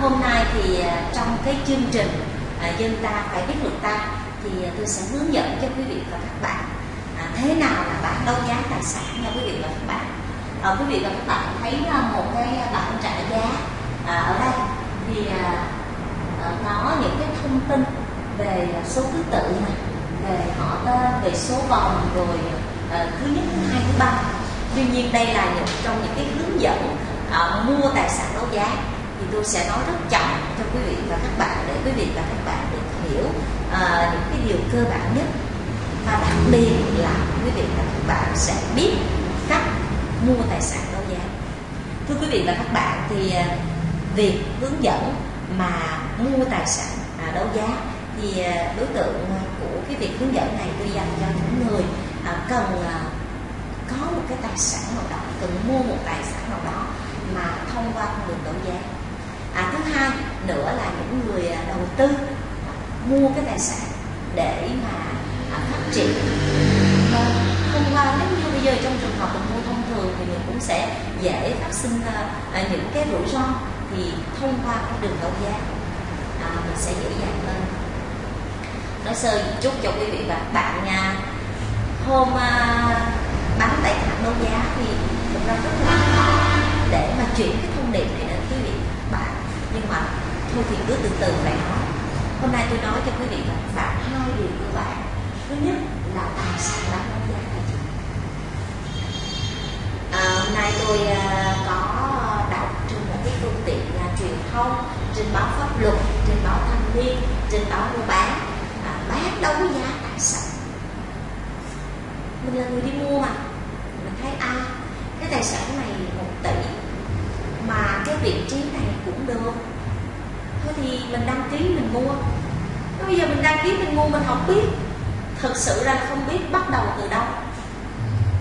Hôm nay thì trong cái chương trình Dân ta phải biết luật ta, thì tôi sẽ hướng dẫn cho quý vị và các bạn thế nào là bảng đấu giá tài sản nha quý vị và các bạn. Quý vị và các bạn thấy một cái bảng trả giá ở đây thì có những cái thông tin về số thứ tự này, về họ tên, về số vòng, rồi thứ nhất, thứ hai, thứ ba. Tuy nhiên đây là trong những cái hướng dẫn mua tài sản đấu giá, thì tôi sẽ nói rất chậm cho quý vị và các bạn để quý vị và các bạn được hiểu những cái điều cơ bản nhất, và đặc biệt là quý vị và các bạn sẽ biết cách mua tài sản đấu giá. Thưa quý vị và các bạn, thì việc hướng dẫn mà mua tài sản đấu giá thì đối tượng của cái việc hướng dẫn này tôi dành cho những người cần có một cái tài sản nào đó, cần mua một tài sản nào đó mà thông qua con đường đấu giá. Thứ hai nữa là những người đầu tư mua cái tài sản để mà phát triển. Thông qua, nếu như bây giờ trong trường hợp mình mua thông thường thì mình cũng sẽ dễ phát sinh những cái rủi ro, thì thông qua con đường đấu giá mình sẽ dễ dàng hơn. Nói sơ chút cho quý vị và các bạn nha. Hôm bán tài sản đấu giá thì thực ra rất là khó để mà chuyển cái thông điệp này đến quý vị và các bạn, nhưng mà thôi thì cứ từ từ phải nói. Hôm nay tôi nói cho quý vị và các bạn hai điều cơ bản. Thứ nhất là tài sản bán đấu giá là gì. Hôm nay tôi có đọc trên một cái phương tiện truyền thông, trên báo pháp luật, trên báo thanh niên, trên báo mua bán, bán đấu giá tài sản. Mình là người đi mua mà mình thấy cái tài sản này 1 tỷ mà cái vị trí này cũng được, thôi thì mình đăng ký mình mua. Bây giờ mình đăng ký mình mua, mình không biết, thực sự là không biết bắt đầu từ đâu,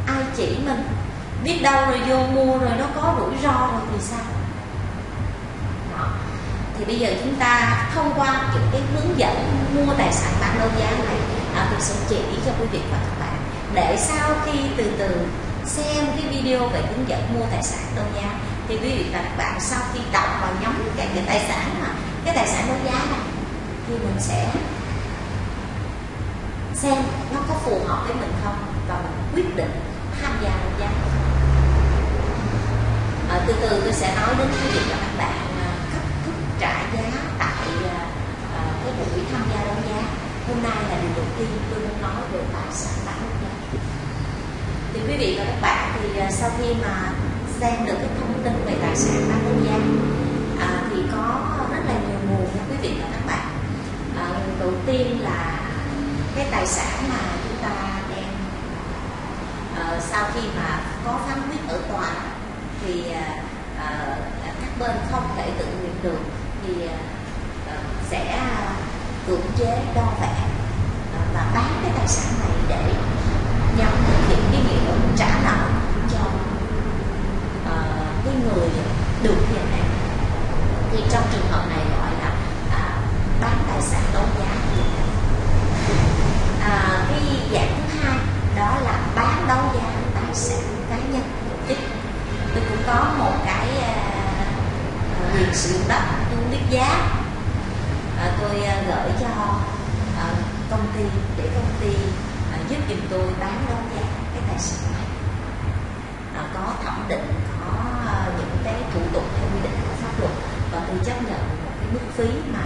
ai chỉ mình, biết đâu rồi vô mua rồi nó có rủi ro rồi thì sao đó. Thì bây giờ chúng ta thông qua những cái hướng dẫn mua tài sản bán đấu giá này, tôi sẽ chỉ cho quý vị và các bạn, để sau khi từ từ xem cái video về hướng dẫn mua tài sản đấu giá thì quý vị và các bạn sau khi đọc vào nhóm cái tài sản mà cái tài sản đấu giá này, thì mình sẽ xem nó có phù hợp với mình không và mình quyết định tham gia đấu giá. Từ từ tôi sẽ nói đến quý vị và các bạn cách thức trả giá tại cái buổi tham gia đấu giá. Hôm nay là điều đầu tiên tôi muốn nói về tài sản bán đấu giá. Thì quý vị và các bạn, thì sau khi mà xem được cái thông tin về tài sản bán đấu giá thì có rất là nhiều nguồn nha quý vị và các bạn. Đầu tiên là cái tài sản mà chúng ta đem sau khi mà có phán quyết ở tòa thì các bên không thể tự nguyện được, thì sẽ cưỡng chế đo vẽ và bán cái tài sản này để nhằm thực hiện cái nghĩa trả nợ cho cái người được thiệt này. Thì trong trường hợp này gọi là bán tài sản đấu giá. Cái dạng thứ hai đó là bán đấu giá tài sản cá nhân. Tôi cũng có một cái quyền sử dụng đất, tôi không biết giá, tôi gửi cho công ty để công ty giúp giùm tôi bán đấu giá cái tài sản này. Có thẩm định, có những cái thủ tục theo quy định của pháp luật, và tôi chấp nhận một cái mức phí mà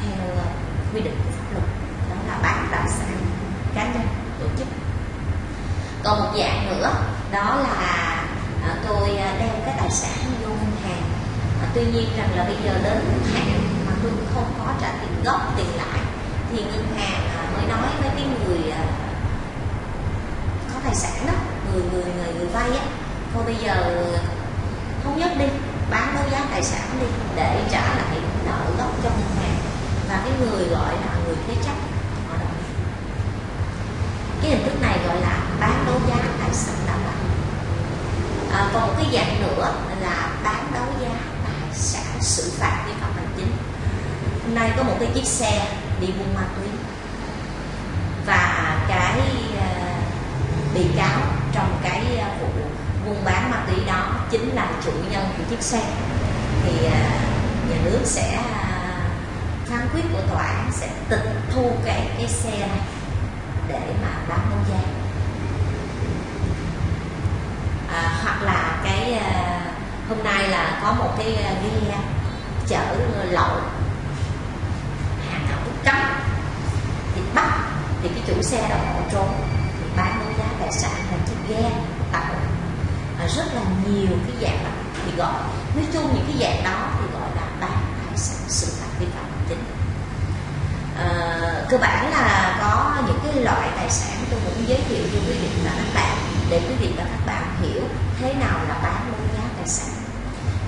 theo quy định của pháp luật, đó là bán tài sản cá nhân tổ chức. Còn một dạng nữa đó là tôi đem cái tài sản vô ngân hàng, tuy nhiên rằng là bây giờ đến hạn mà tôi cũng không có trả tiền gốc tiền lãi, thì ngân hàng mới nói với cái người có tài sản đó, người vay á, thôi bây giờ thống nhất đi, bán đấu giá tài sản đi để trả lại nợ gốc cho ngân hàng. Và cái người gọi là người thế chấp họ đồng ý. Cái hình thức này gọi là bán đấu giá tài sản đảm bảo. Còn một cái dạng nữa là bán đấu giá tài sản xử phạt vi phạm hành chính. Hôm nay có một cái chiếc xe đi buôn ma túy và cái bị cáo trong cái vụ buôn bán ma túy đó chính là chủ nhân của chiếc xe, thì nhà nước sẽ phán quyết của tòa án sẽ tịch thu cái xe này để mà bán đấu giá, hoặc là cái hôm nay là có một cái ghe chở lậu hàng cấm cấm thì bắt, thì cái chủ xe đó bỏ trốn thì bán đấu giá tài sản là chiếc ghe tàu, rất là nhiều cái dạng đó thì gọi, nói chung những cái dạng đó thì gọi là bán tài sản xử phạt vi phạm hành chính. Cơ bản là có những cái loại tài sản tôi cũng giới thiệu cho quý vị và các bạn để quý vị và các bạn hiểu thế nào là bán đấu giá tài sản.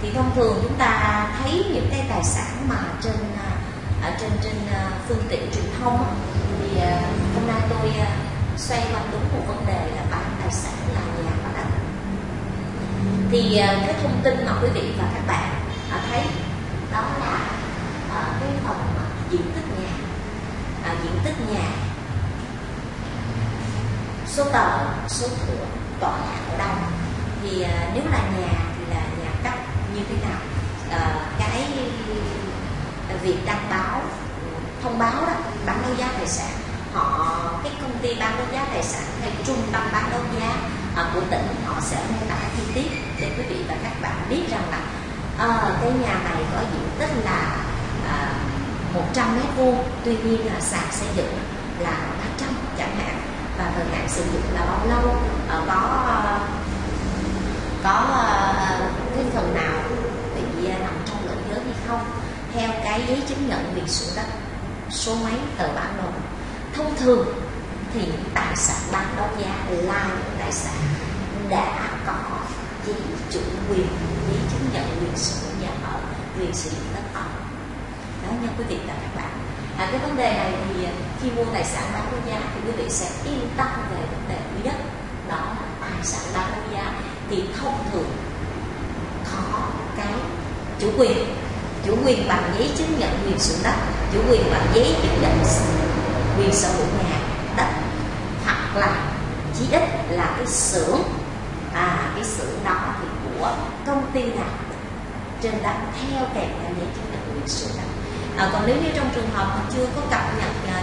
Thì thông thường chúng ta thấy những cái tài sản mà trên phương tiện truyền thông thì hôm nay tôi xoay quanh đúng một vấn đề là bán tài sản là nhà và đất. Thì cái thông tin mà quý vị và các bạn thấy đó là cái phần diện tích nhà, số tờ, số thửa, tòa nhà ở đâu. Thì nếu là nhà thì là nhà cấp như thế nào, cái việc đăng báo thông báo đó, bán đấu giá tài sản, cái công ty bán đấu giá tài sản hay trung tâm bán đấu giá của tỉnh họ sẽ mô tả chi tiết để quý vị và các bạn biết rằng là cái nhà này có diện tích là 100 mét vuông, tuy nhiên là sàn xây dựng là 800 chẳng hạn, và thời hạn sử dụng là bao lâu, có cái phần nào bị nằm trong lợi giới hay không, theo cái giấy chứng nhận biển số đất, số máy, tờ bản đồ. Thông thường thì tài sản bán đấu giá là những tài sản đã có giấy chủ quyền, giấy chứng nhận quyền sử dụng nhà ở, quyền sử dụng đất ở. Đó nha quý vị và các bạn. Cái vấn đề này thì khi mua tài sản bán đấu giá thì quý vị sẽ yên tâm về vấn đề duy nhất, đó là tài sản bán đấu giá thì thông thường có cái chủ quyền, bằng giấy chứng nhận quyền sử dụng đất, chủ quyền bằng giấy chứng nhận quyền sở hữu nhà đất, hoặc là chí ít là cái xưởng, cái xưởng đó thì của công ty nào trên đất theo kèm là giấy chứng nhận quyền sử dụng đất. Còn nếu như trong trường hợp mà chưa có cập nhật nhà,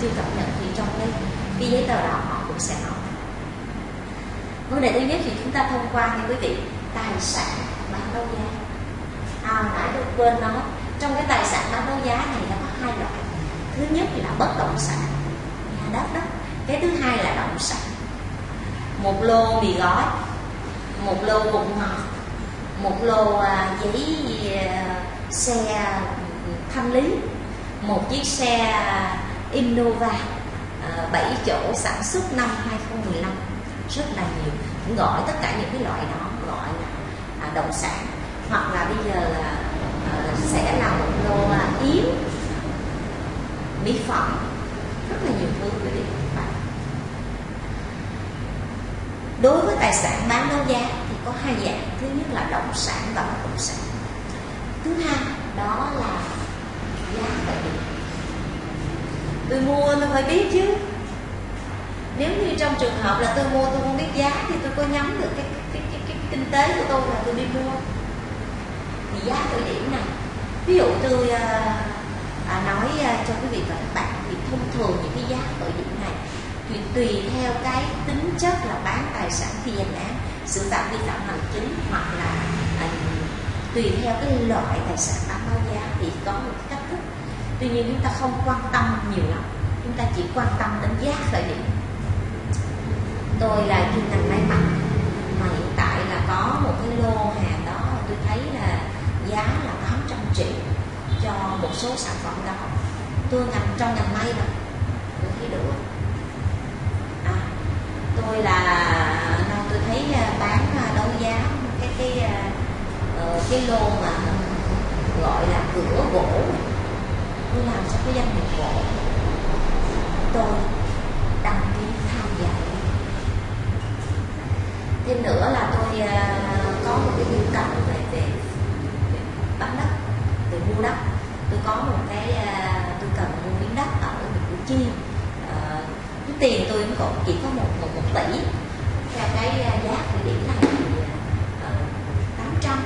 chưa cập nhật thì trong cái giấy tờ đó họ cũng sẽ nói. Vấn đề thứ nhất thì chúng ta thông qua nha quý vị, tài sản bán đấu giá. Nãy tôi quên nói, trong cái tài sản bán đấu giá này nó có hai loại. Thứ nhất là bất động sản, nhà đất đó. Cái thứ hai là động sản. Một lô mì gói, một lô bột ngọt, một lô giấy xe thanh lý, một chiếc xe Innova 7 chỗ sản xuất năm 2015, rất là nhiều. Gọi tất cả những cái loại đó gọi là động sản. Hoặc là bây giờ là sẽ là một lô yếm, mỹ phẩm, rất là nhiều thứ quý vị và các bạn. Đối với tài sản bán đấu giá thì có hai dạng, thứ nhất là động sản và bất động sản, thứ hai đó là giá khởi điểm. Tôi mua tôi phải biết chứ, nếu như trong trường hợp là tôi mua tôi không biết giá thì tôi có nhắm được cái kinh tế của tôi là tôi đi mua. Thì giá khởi điểm này, ví dụ tôi nói cho quý vị và các bạn, thì thông thường những cái giá khởi điểm này thì tùy theo cái tính chất là bán tài sản thi hành án, xử phạt vi phạm hành chính, hoặc là tùy theo cái loại tài sản bán đấu giá thì có một cách thức. Tuy nhiên chúng ta không quan tâm nhiều lắm, chúng ta chỉ quan tâm đến giá khởi điểm. Tôi là chuyên ngành may mặc, mà hiện tại là có một cái lô hàng đó tôi thấy là giá là 800 triệu cho một số sản phẩm đó. Tôi ngành trong ngành may mà tôi thấy được, tôi là tôi thấy bán đấu giá cái lô mà gọi là cửa gỗ, tôi làm cho cái doanh nghiệp gỗ, tôi đăng ký tham gia. Thêm nữa là tôi có một cái nhu cầu về bán đất, về mua đất. Tôi có một cái tôi cần mua miếng đất ở huyện Củ Chi, cái tiền tôi cũng còn chỉ có một tỷ. Theo cái giá khởi điểm này 800,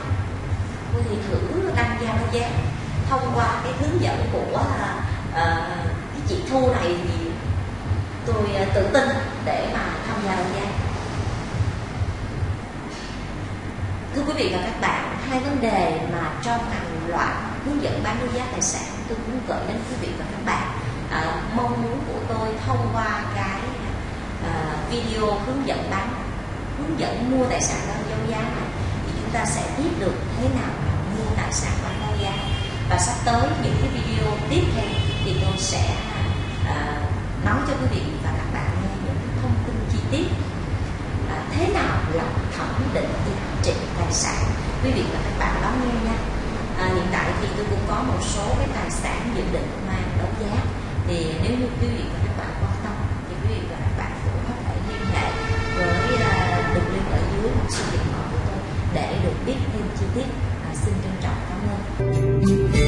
tôi thì thử đăng giá khu này thì tôi tự tin để mà tham gia đấu giá. Thưa quý vị và các bạn, hai vấn đề mà trong hàng loạt hướng dẫn bán đấu giá tài sản tôi muốn gửi đến quý vị và các bạn. Mong muốn của tôi thông qua cái video hướng dẫn mua tài sản đấu giá này thì chúng ta sẽ biết được thế nào mua tài sản đấu giá. Và sắp tới những cái video tiếp theo thì tôi sẽ nói cho quý vị và các bạn nghe những thông tin chi tiết thế nào là thẩm định giá trị tài sản. Quý vị và các bạn lắng nghe nha. Hiện tại thì tôi cũng có một số cái tài sản dự định mang đấu giá, thì nếu như quý vị và các bạn quan tâm thì quý vị và các bạn cũng có thể liên hệ với đường link ở dưới một số điện thoại của tôi để được biết thêm chi tiết. Xin trân trọng cảm ơn.